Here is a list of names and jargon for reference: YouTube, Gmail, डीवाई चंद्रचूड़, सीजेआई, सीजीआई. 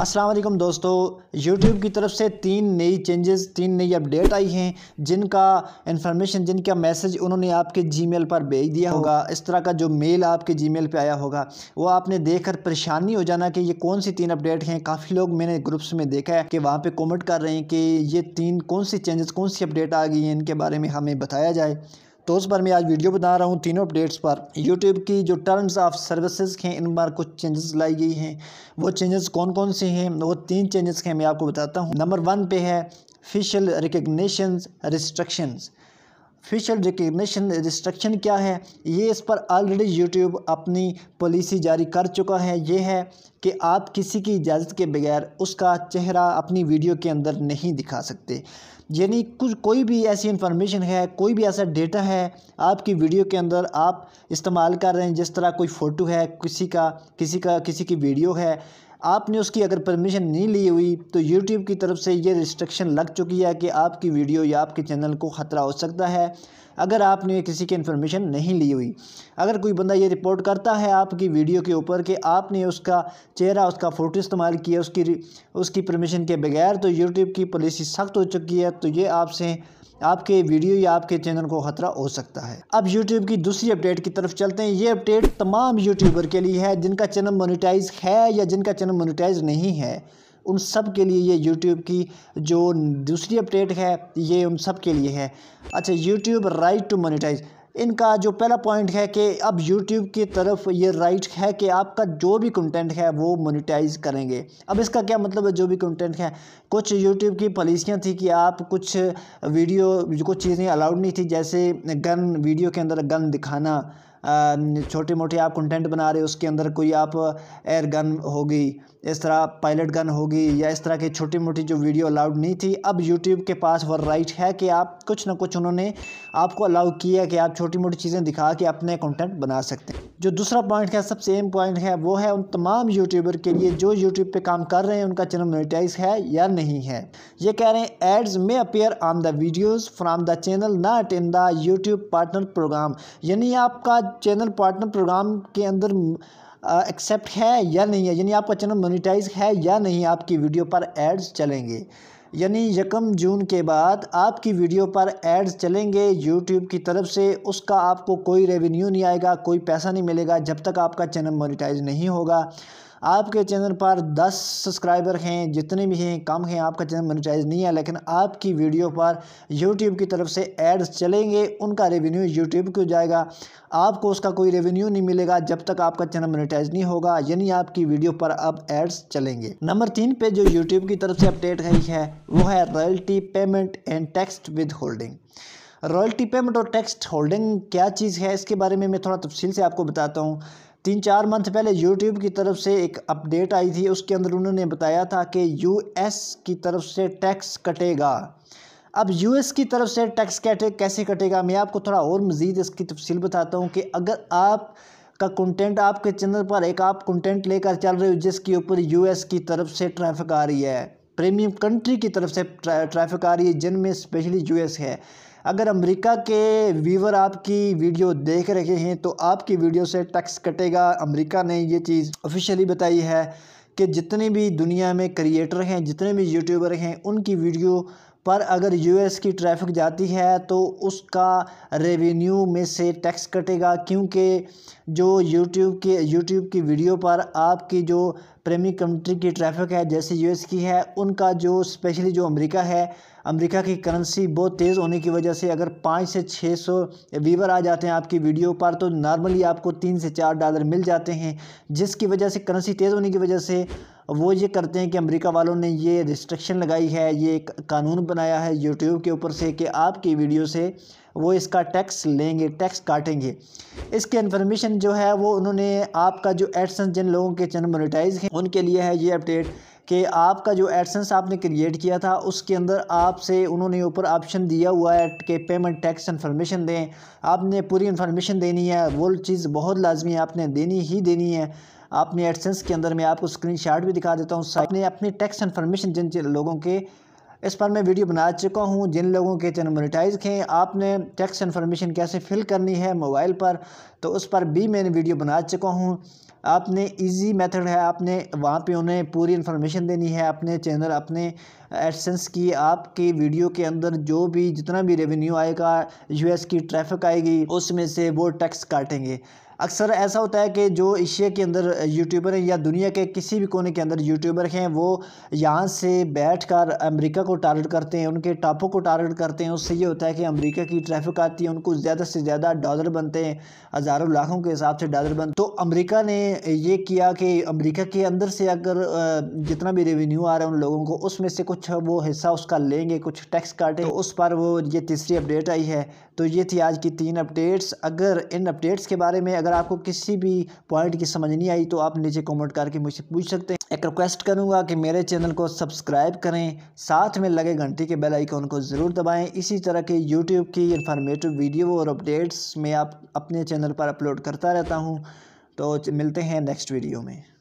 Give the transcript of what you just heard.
अस्सलाम वालेकुम दोस्तों, YouTube की तरफ से तीन नई चेंजेस, तीन नई अपडेट आई हैं जिनका इन्फॉर्मेशन, जिनका मैसेज उन्होंने आपके Gmail पर भेज दिया होगा। इस तरह का जो मेल आपके Gmail पे आया होगा वो आपने देखकर परेशानी हो जाना कि ये कौन सी तीन अपडेट हैं। काफ़ी लोग मैंने ग्रुप्स में देखा है कि वहाँ पे कमेंट कर रहे हैं कि ये तीन कौन सी चेंजेस, कौन सी अपडेट आ गई हैं, इनके बारे में हमें बताया जाए। तो उस पर मैं आज वीडियो बना रहा हूँ तीनों अपडेट्स पर। YouTube की जो टर्म्स ऑफ सर्विसेज हैं इन बार कुछ चेंजेस लाई गई हैं। वो चेंजेस कौन कौन से हैं, वो तीन चेंजेस हैं, मैं आपको बताता हूँ। नंबर वन पे है facial recognition restrictions. Facial recognition restriction क्या है, ये इस पर ऑलरेडी YouTube अपनी पॉलिसी जारी कर चुका है। ये है कि आप किसी की इजाज़त के बगैर उसका चेहरा अपनी वीडियो के अंदर नहीं दिखा सकते। यानी कुछ कोई भी ऐसी इन्फॉर्मेशन है, कोई भी ऐसा डेटा है आपकी वीडियो के अंदर आप इस्तेमाल कर रहे हैं, जिस तरह कोई फ़ोटो है किसी की वीडियो है, आपने उसकी अगर परमिशन नहीं ली हुई तो YouTube की तरफ से ये रिस्ट्रिक्शन लग चुकी है कि आपकी वीडियो या आपके चैनल को ख़तरा हो सकता है अगर आपने किसी की इन्फॉर्मेशन नहीं ली हुई। अगर कोई बंदा ये रिपोर्ट करता है आपकी वीडियो के ऊपर कि आपने उसका चेहरा, उसका फ़ोटो इस्तेमाल किया उसकी परमिशन के बगैर, तो यूट्यूब की पॉलिसी सख्त हो चुकी है, तो ये आपसे, आपके वीडियो या आपके चैनल को ख़तरा हो सकता है। अब YouTube की दूसरी अपडेट की तरफ चलते हैं। ये अपडेट तमाम यूट्यूबर के लिए है जिनका चैनल मोनेटाइज है या जिनका चैनल मोनेटाइज नहीं है, उन सब के लिए ये YouTube की जो दूसरी अपडेट है ये उन सब के लिए है। अच्छा, YouTube राइट टू मोनेटाइज, इनका जो पहला पॉइंट है कि अब YouTube की तरफ ये राइट है कि आपका जो भी कंटेंट है वो मोनेटाइज करेंगे। अब इसका क्या मतलब है जो भी कंटेंट है? कुछ YouTube की पॉलिसियाँ थी कि आप कुछ वीडियो, कुछ चीज़ें अलाउड नहीं थी, जैसे गन, वीडियो के अंदर गन दिखाना, छोटे मोटे आप कंटेंट बना रहे हो उसके अंदर कोई आप एयर गन होगी, इस तरह पायलट गन होगी, या इस तरह के छोटी मोटी जो वीडियो अलाउड नहीं थी, अब YouTube के पास वो राइट है कि आप कुछ ना कुछ, उन्होंने आपको अलाउ किया कि आप छोटी मोटी चीज़ें दिखा के अपने कंटेंट बना सकते हैं। जो दूसरा पॉइंट है, सबसे अहम पॉइंट है, वो है उन तमाम यूट्यूबर के लिए जो यूट्यूब पे काम कर रहे हैं, उनका चैनल मोनेटाइज है या नहीं है। ये कह रहे हैं एड्स में appear on the videos from the channel not in the YouTube partner program, यानी आपका चैनल पार्टनर प्रोग्राम के अंदर एक्सेप्ट है या नहीं है, यानी आपका चैनल मोनेटाइज है या नहीं, आपकी वीडियो पर एड्स चलेंगे। यानी 1 जून के बाद आपकी वीडियो पर एड्स चलेंगे YouTube की तरफ से, उसका आपको कोई रेवेन्यू नहीं आएगा, कोई पैसा नहीं मिलेगा जब तक आपका चैनल मोनेटाइज नहीं होगा। आपके चैनल पर 10 सब्सक्राइबर हैं, जितने भी हैं कम हैं, आपका चैनल मोनेटाइज नहीं है, लेकिन आपकी वीडियो पर YouTube की तरफ से एड्स चलेंगे, उनका रेवेन्यू YouTube को जाएगा, आपको उसका कोई रेवेन्यू नहीं मिलेगा जब तक आपका चैनल मोनेटाइज नहीं होगा। यानी आपकी वीडियो पर अब एड्स चलेंगे। नंबर 3 पे जो YouTube की तरफ से अपडेट आई है वो है royalty payment and tax withholding. Royalty payment और टैक्स होल्डिंग क्या चीज़ है, इसके बारे में मैं थोड़ा तफसील से आपको बताता हूँ। 3-4 मंथ पहले YouTube की तरफ से एक अपडेट आई थी, उसके अंदर उन्होंने बताया था कि US की तरफ से टैक्स कटेगा। अब US की तरफ से टैक्स कैसे कटेगा, मैं आपको थोड़ा और मज़ीद इसकी तफसील बताता हूँ कि अगर आप का कंटेंट, आपके चैनल पर एक आप कंटेंट लेकर चल रहे हो जिसके ऊपर US की तरफ से ट्रैफिक आ रही है, प्रीमियम कंट्री की तरफ से ट्रैफिक आ रही है जिनमें स्पेशली US है, अगर अमेरिका के व्यूवर आपकी वीडियो देख रहे हैं तो आपकी वीडियो से टैक्स कटेगा। अमेरिका ने ये चीज़ ऑफिशियली बताई है कि जितने भी दुनिया में क्रिएटर हैं, जितने भी यूट्यूबर हैं, उनकी वीडियो पर अगर US की ट्रैफिक जाती है तो उसका रेवेन्यू में से टैक्स कटेगा, क्योंकि जो YouTube की वीडियो पर आपकी जो प्रेमी कंट्री की ट्रैफिक है जैसे US की है, उनका जो स्पेशली जो अमेरिका है, अमेरिका की करेंसी बहुत तेज़ होने की वजह से अगर 500 से 600 व्यूवर आ जाते हैं आपकी वीडियो पर तो नॉर्मली आपको $3 से $4 मिल जाते हैं, जिसकी वजह से करेंसी तेज़ होने की वजह से वो ये करते हैं कि अमेरिका वालों ने ये रिस्ट्रिक्शन लगाई है, ये एक कानून बनाया है यूट्यूब के ऊपर से कि आपकी वीडियो से वो इसका टैक्स लेंगे, टैक्स काटेंगे। इसके इन्फॉर्मेशन जो है वो उन्होंने आपका जो एडसेंस, जिन लोगों के चैनल मोनेटाइज हैं उनके लिए है ये अपडेट कि आपका जो एडसेंस आपने क्रिएट किया था उसके अंदर आपसे उन्होंने ऊपर ऑप्शन दिया हुआ है कि पेमेंट टैक्स इन्फॉर्मेशन दें, आपने पूरी इन्फॉर्मेशन देनी है, वो चीज़ बहुत लाजमी है, आपने देनी ही देनी है। आपने एडसेंस के अंदर, मैं आपको स्क्रीनशॉट भी दिखा देता हूँ, आपने अपनी टैक्स इन्फॉर्मेशन, जिन लोगों के, इस पर मैं वीडियो बना चुका हूँ, जिन लोगों के चैनल मोनेटाइज हैं, आपने टैक्स इन्फॉर्मेशन कैसे फिल करनी है मोबाइल पर, तो उस पर भी मैंने वीडियो बना चुका हूँ। आपने इजी मेथड है, आपने वहाँ पे उन्हें पूरी इन्फॉर्मेशन देनी है अपने चैनल, अपने एडसेंस की, आपकी वीडियो के अंदर जो भी जितना भी रेवेन्यू आएगा, यूएस की ट्रैफिक आएगी, उसमें से वो टैक्स काटेंगे। अक्सर ऐसा होता है कि जो एशिया के अंदर यूट्यूबर हैं या दुनिया के किसी भी कोने के अंदर यूट्यूबर हैं, वो यहाँ से बैठकर अमेरिका को टारगेट करते हैं, उनके टॉपों को टारगेट करते हैं। उससे ये होता है कि अमेरिका की ट्रैफिक आती है, उनको ज़्यादा से ज़्यादा डॉलर बनते हैं, हज़ारों लाखों के हिसाब से डॉलर बनते। तो अमेरिका ने ये किया कि अमेरिका के अंदर से अगर जितना भी रेवेन्यू आ रहा है उन लोगों को, उसमें से कुछ वो हिस्सा उसका लेंगे, कुछ टैक्स काटेंगे। उस पर वो ये तीसरी अपडेट आई है। तो ये थी आज की 3 अपडेट्स। अगर इन अपडेट्स के बारे में अगर आपको किसी भी पॉइंट की समझ नहीं आई तो आप नीचे कमेंट करके मुझसे पूछ सकते हैं। एक रिक्वेस्ट करूंगा कि मेरे चैनल को सब्सक्राइब करें, साथ में लगे घंटी के बेल आइकॉन को ज़रूर दबाएं। इसी तरह के यूट्यूब की इन्फॉर्मेटिव वीडियो और अपडेट्स मैं आप अपने चैनल पर अपलोड करता रहता हूँ। तो मिलते हैं नेक्स्ट वीडियो में।